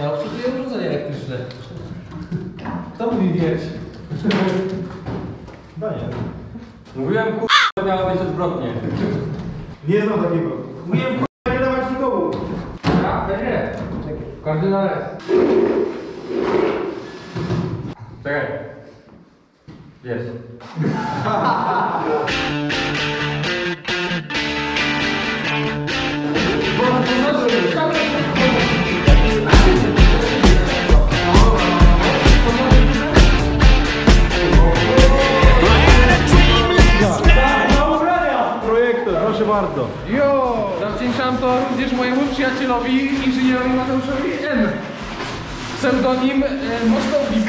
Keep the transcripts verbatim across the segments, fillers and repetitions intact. Ja obsługuję urządzenia elektryczne. Kto mówi wiersz? No nie. Mówiłem k***a, miało być odwrotnie. Nie znam takiego. Mówiłem k***a, nie dawać nikomu. Ja? To nie. Każdy na raz. Czekaj. Jest. Bardzo. Jo! Zawdzięczam to również mojemu przyjacielowi, inżynierowi Mateuszowi M. Pseudonim e, Mostownik.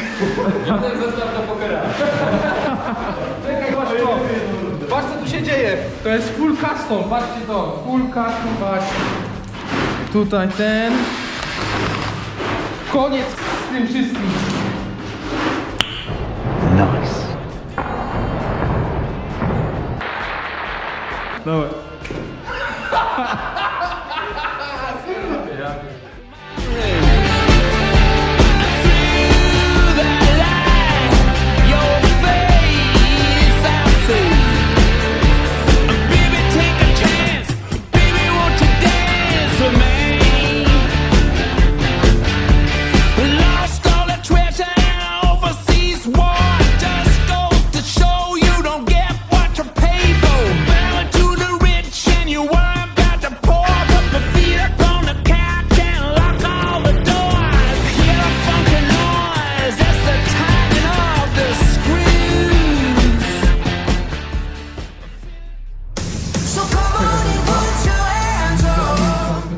Jestem zestaw do pokera. Czekaj, patrz to. Patrz co tu się dzieje. To jest full custom, patrzcie to. Full custom, patrzcie. Tutaj ten. Koniec z tym wszystkim. Nice. Dobra.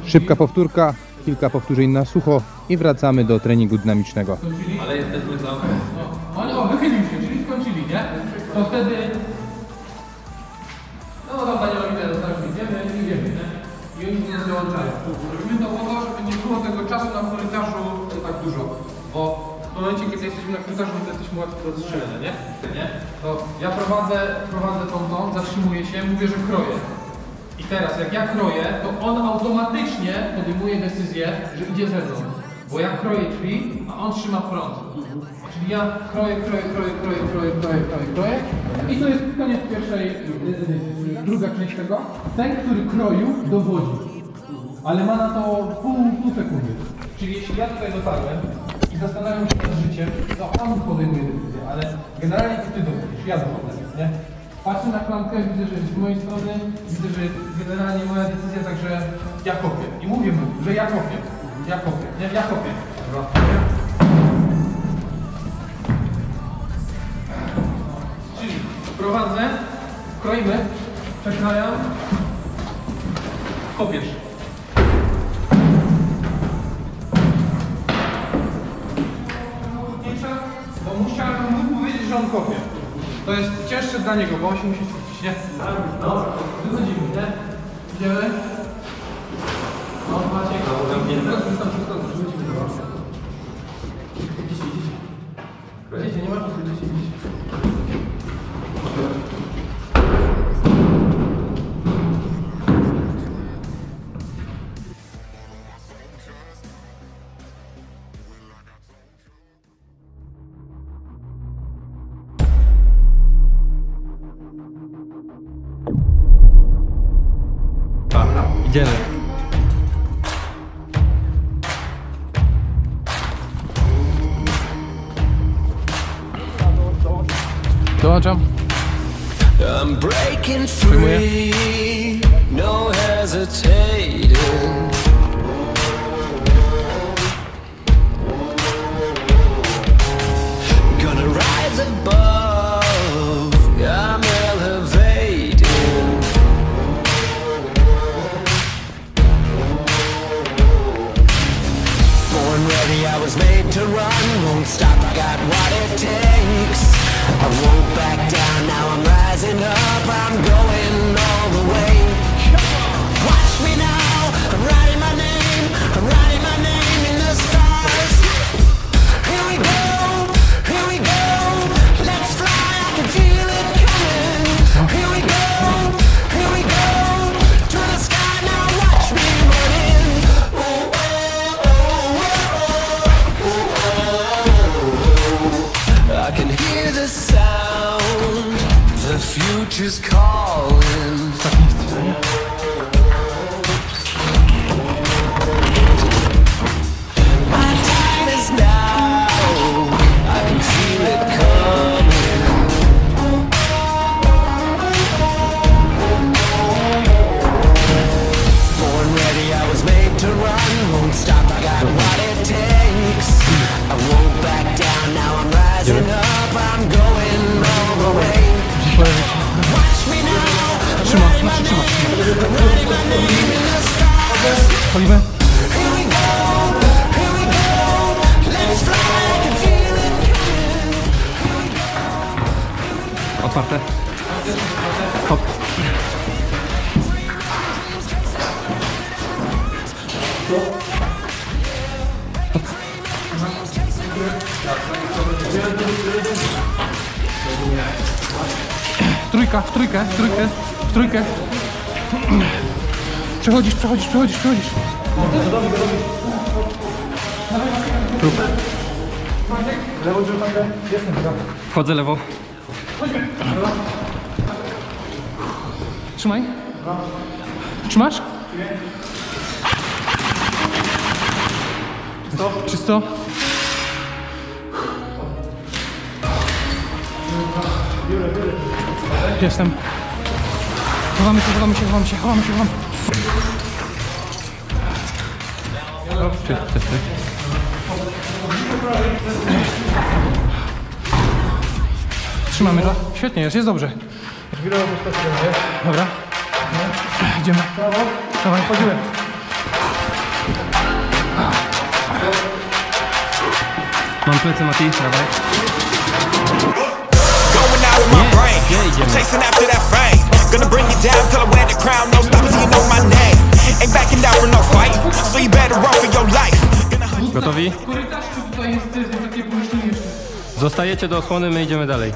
Szybka powtórka, kilka powtórzeń na sucho i wracamy do treningu dynamicznego. Ale jesteśmy za okres. O, o, wychylił się, czyli skończyli, nie? To wtedy... No dobra, nie robimy, dostaliśmy, wiemy, nie wiemy, nie? I oni nie dołączają. Robimy to po to, żeby nie było tego czasu na korytarzu tak dużo. Bo w momencie, kiedy jesteśmy na korytarzu, to jesteśmy łatwo do strzelenia, nie? Nie? To ja prowadzę, prowadzę tą tą, zatrzymuję się, mówię, że kroję. I teraz jak ja kroję, to on automatycznie podejmuje decyzję, że idzie ze mną. Bo ja kroję drzwi, a on trzyma front. Czyli ja kroję, kroję, kroję, kroję, kroję, kroję, kroję, kroję. I to jest koniec pierwszej, druga część tego. Ten, który kroił, dowodzi. Ale ma na to pół, pół sekundy. Czyli jeśli ja tutaj dotarłem i zastanawiam się nad życiem, to on podejmuje decyzję, ale generalnie to ty dowodzisz, ja dowodzę, nie? Patrzę na klamkę, widzę, że jest z mojej strony, widzę, że generalnie moja decyzja, także ja kopię. I mówię mu, że ja kopię. Ja kopię, nie, ja kopię. Dobra. Czyli prowadzę, kroimy, przekrajam, kopiesz. Bo musiałem mu powiedzieć, że on kopie. To jest cięższe dla niego, bo on się musi skupić, nie? Dobra, wychodzimy, nie? Idziemy? No, Maciek, tam przeskoczysz, wychodzimy do was. Idziecie, idziecie. Idziecie, nie masz nic, idziecie, idziecie. Idziemy. Dołączam. Przyjmuję. Oh, future's calling. Tak nie jest, to nie? Oliwę. Otwarte. Hop. Trójka, w trójkę, w trójkę, w trójkę. Przechodzisz, przechodzisz, przechodzisz, przechodzisz. Prób. Wchodzę lewo. Trzymaj. Trzymasz? Czysto. Jestem. Chowamy się, chowamy się, chowamy się, chowamy się, chowamy. Ty, ty, ty. Trzymamy to. Świetnie jest, jest dobrze. Dobra. Idziemy. Dawaj, chodzimy. Mam plecy, Mati, dawaj. I'm chasing after that fame. Gonna bring you down till I wear the crown. No stopping till you know my name. Ain't backing down for no fight. So you better run for your life. Gotowi? Zostajecie do osłony, my idziemy dalej.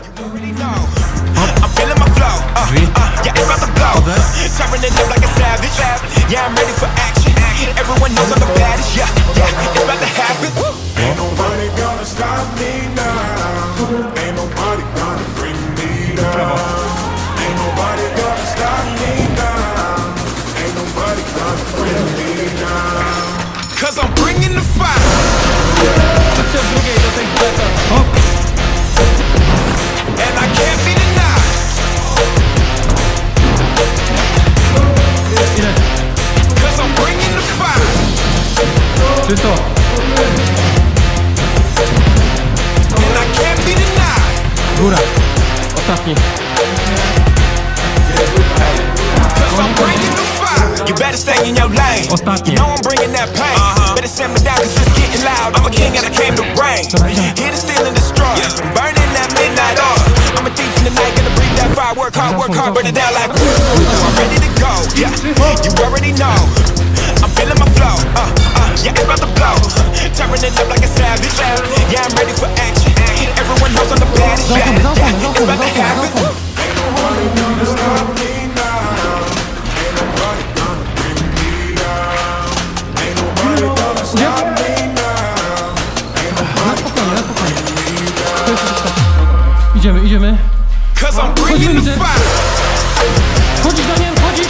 Drzwi. Czysto. Góra. Ostatni. Ostatni. Yeah, I'm about to blow, tearing it up like a savage. Yeah, I'm ready for action. Everyone knows I'm the baddest. Yeah, it's about to happen. Ain't nobody gonna stop me now. Ain't nobody gonna bring me down. Ain't nobody gonna stop me now. Ain't nobody gonna bring me down. Idziemy, idziemy. Cause I'm bringing the fire. Chodzisz, Daniel, chodzisz.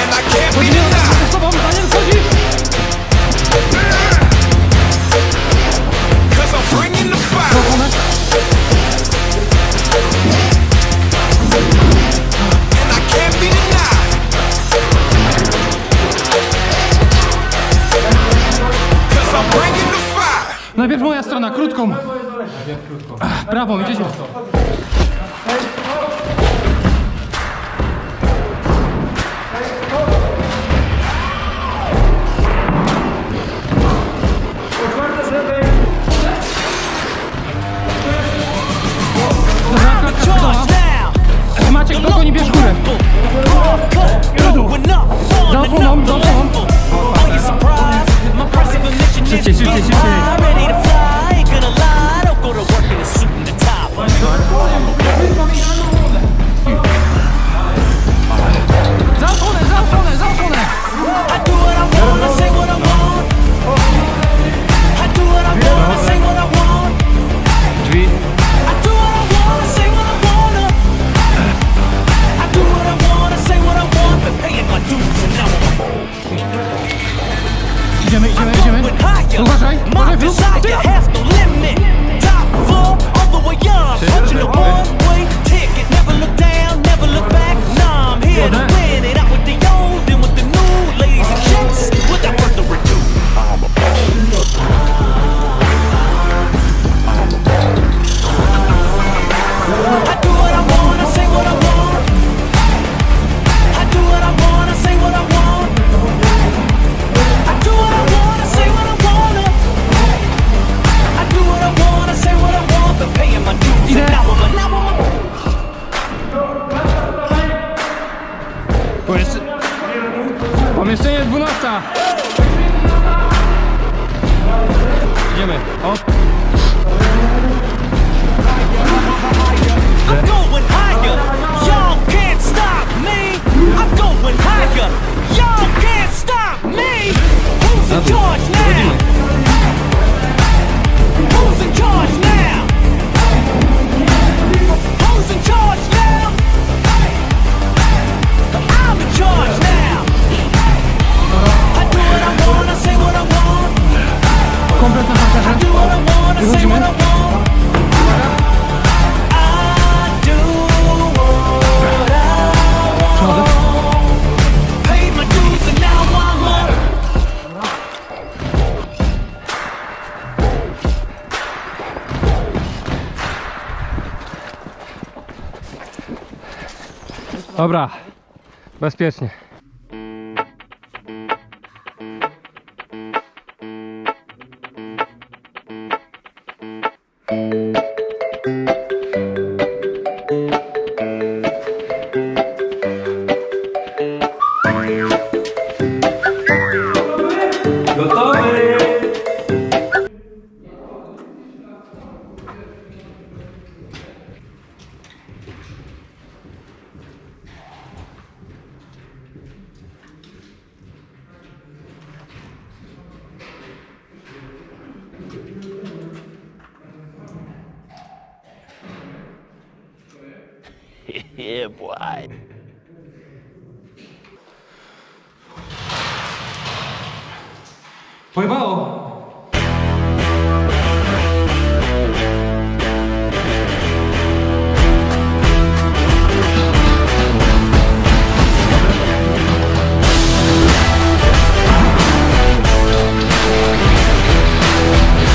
And I can't be denied. Najpierw moja strona, krótką. Prawą, idziecie. Maciek, do koni bierz górę. Za osłoną, za osłoną. Szybciej, szybciej, szybciej. desire has no limit. Top floor, all the way up. Punching a one-way ticket. Never look down, never look back. Nah, I'm here to win it. Out with the old and with the new. Ladies and gents, without further ado, I'm a baller. I do what I want, I say what I want. I do what I want, I say what I want. Paying my dues, and now I'm a, now I'm a... Pomiesz... Pomieszczenie dwunasta. Idziemy, o. I'm going higher, y'all can't stop me. I'm going higher, y'all can't stop me. Who's in charge now? Who's in charge now? Who's in charge now? I'm in charge now. I do what I want, I say what I want. I do what I want, I say what I want. I do what I want. Paid my dues and now I'm Dobra, bezpiecznie. Yeah, boy. Pojebało!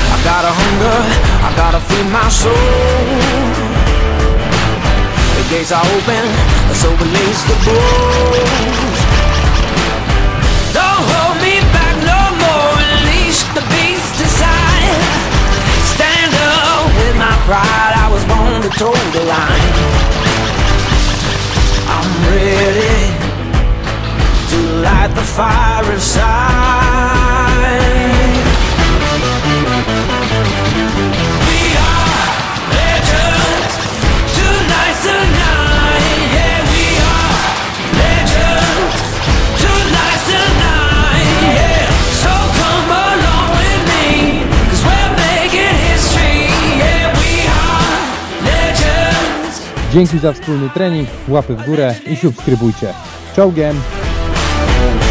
I got a hunger, I gotta feed my soul. The gates are open, so release the rules. Don't hold me back no more, unleash the beast inside. Stand up with my pride, I was born to toe the line. I'm ready to light the fire inside. Dzięki za wspólny trening, łapy w górę i subskrybujcie. Czołgiem!